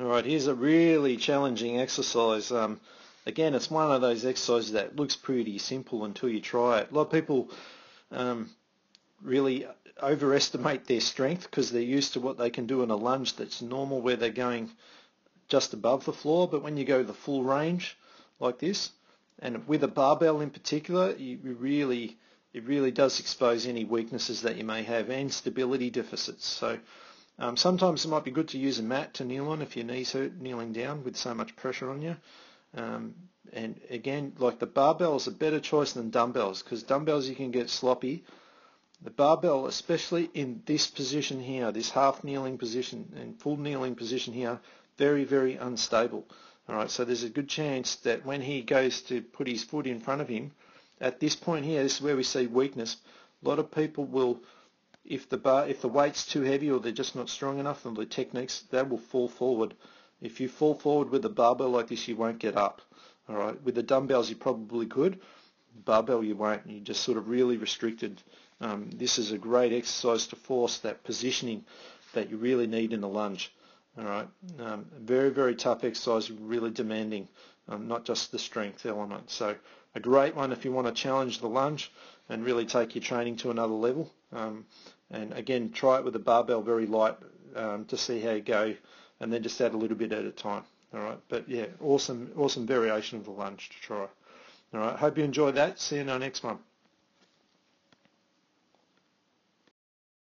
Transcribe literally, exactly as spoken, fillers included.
All right, here's a really challenging exercise. Um, again, it's one of those exercises that looks pretty simple until you try it. A lot of people um, really overestimate their strength because they're used to what they can do in a lunge that's normal, where they're going just above the floor. But when you go the full range like this, and with a barbell in particular, you really, it really does expose any weaknesses that you may have and stability deficits. So Um, sometimes it might be good to use a mat to kneel on if your knees hurt kneeling down with so much pressure on you. Um, and again, like the barbell is a better choice than dumbbells, because dumbbells you can get sloppy. The barbell, especially in this position here, this half kneeling position and full kneeling position here, very, very unstable. All right, so there's a good chance that when he goes to put his foot in front of him, at this point here, this is where we see weakness. A lot of people will, If the, bar, if the weight's too heavy or they're just not strong enough, then the techniques, they will fall forward. If you fall forward with a barbell like this, you won't get up. All right. With the dumbbells, you probably could. Barbell, you won't. You're just sort of really restricted. Um, this is a great exercise to force that positioning that you really need in the lunge. All right. Um, very, very tough exercise, really demanding, um, not just the strength element. So a great one if you want to challenge the lunge and really take your training to another level. Um, And again, try it with a barbell very light um, to see how you go, and then just add a little bit at a time. All right, but yeah, awesome, awesome variation of the lunge to try. All right, hope you enjoyed that. See you in our next one.